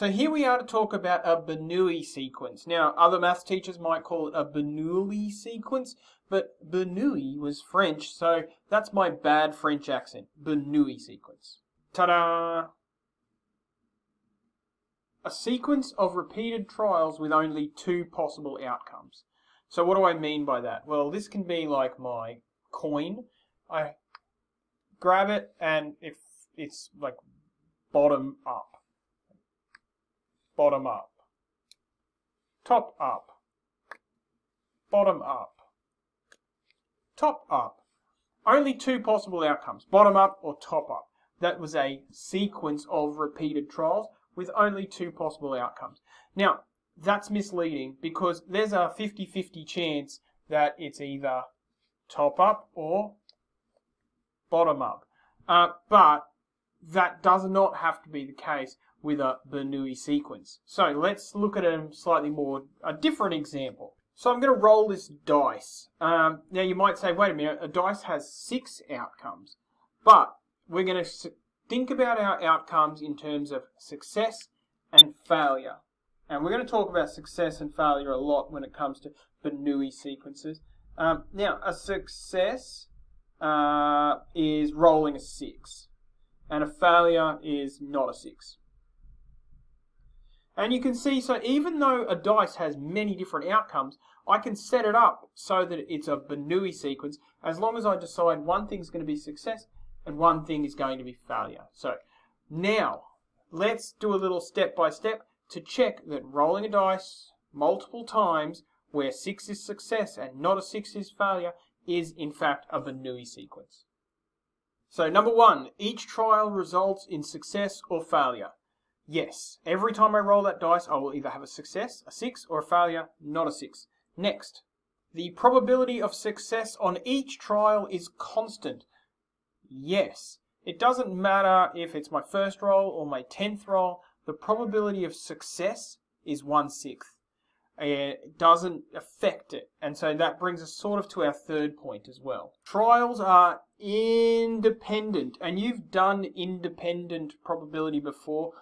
So here we are to talk about a Bernoulli sequence. Now, other math teachers might call it a Bernoulli sequence, but Bernoulli was French, so that's my bad French accent. Bernoulli sequence. Ta-da! A sequence of repeated trials with only two possible outcomes. So what do I mean by that? Well, this can be like my coin. I grab it and if it's like bottom up, bottom up, top up, bottom up, top up. Only two possible outcomes, bottom up or top up. That was a sequence of repeated trials with only two possible outcomes. Now, that's misleading because there's a 50-50 chance that it's either top up or bottom up. But that does not have to be the case with a Bernoulli sequence. So let's look at a slightly more, a different example. So I'm going to roll this dice. Now you might say, wait a minute, a dice has 6 outcomes, but we're going to think about our outcomes in terms of success and failure. And we're going to talk about success and failure a lot when it comes to Bernoulli sequences. Now, a success is rolling a 6, and a failure is not a 6. And you can see, so even though a dice has many different outcomes, I can set it up so that it's a Bernoulli sequence as long as I decide one thing's going to be success and one thing is going to be failure. So now let's do a little step-by-step to check that rolling a dice multiple times where 6 is success and not a 6 is failure is in fact a Bernoulli sequence. So number 1, each trial results in success or failure. Yes, every time I roll that dice I will either have a success, a 6, or a failure, not a 6. Next, the probability of success on each trial is constant. Yes, it doesn't matter if it's my first roll or my 10th roll, the probability of success is 1/6. It doesn't affect it. And so that brings us sort of to our third point as well. Trials are independent, and you've done independent probability before.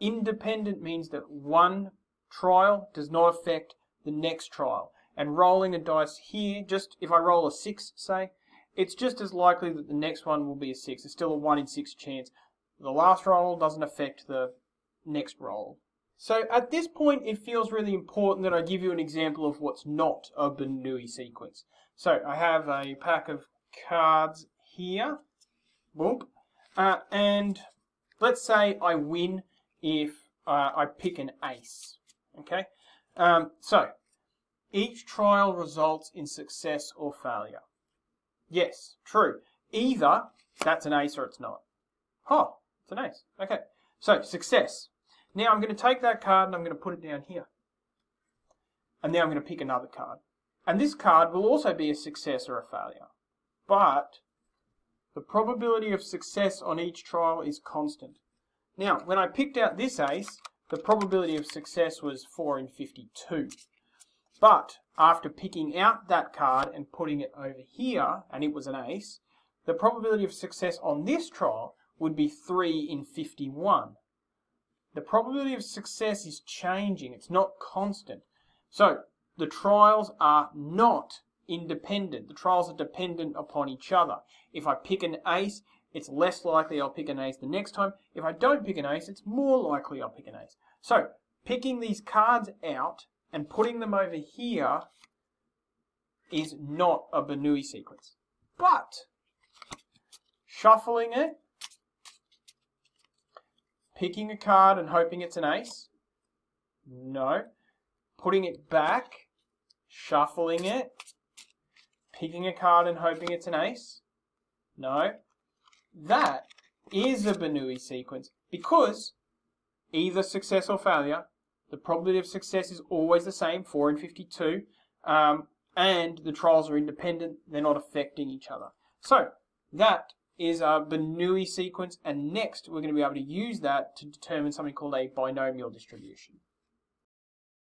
Independent means that one trial does not affect the next trial. And rolling a dice here, just if I roll a 6, say, it's just as likely that the next one will be a 6. It's still a 1 in 6 chance. The last roll doesn't affect the next roll. So at this point, it feels really important that I give you an example of what's not a Bernoulli sequence. So I have a pack of cards here, boop, and let's say I win if I pick an ace, okay? So each trial results in success or failure. Yes, true. Either that's an ace or it's not. Oh, it's an ace, okay. So success. Now I'm going to take that card and I'm going to put it down here. And now I'm going to pick another card. And this card will also be a success or a failure. But the probability of success on each trial is constant. Now, when I picked out this ace, the probability of success was 4 in 52. But after picking out that card and putting it over here, and it was an ace, the probability of success on this trial would be 3 in 51. The probability of success is changing, it's not constant. So the trials are not independent. The trials are dependent upon each other. If I pick an ace, it's less likely I'll pick an ace the next time. If I don't pick an ace, it's more likely I'll pick an ace. So picking these cards out and putting them over here is not a Bernoulli sequence. But shuffling it, picking a card and hoping it's an ace. No. Putting it back. Shuffling it. Picking a card and hoping it's an ace. No. That is a Bernoulli sequence because either success or failure, the probability of success is always the same, 4 in 52, and the trials are independent. They're not affecting each other. So that is a Bernoulli sequence, and next we're going to be able to use that to determine something called a binomial distribution.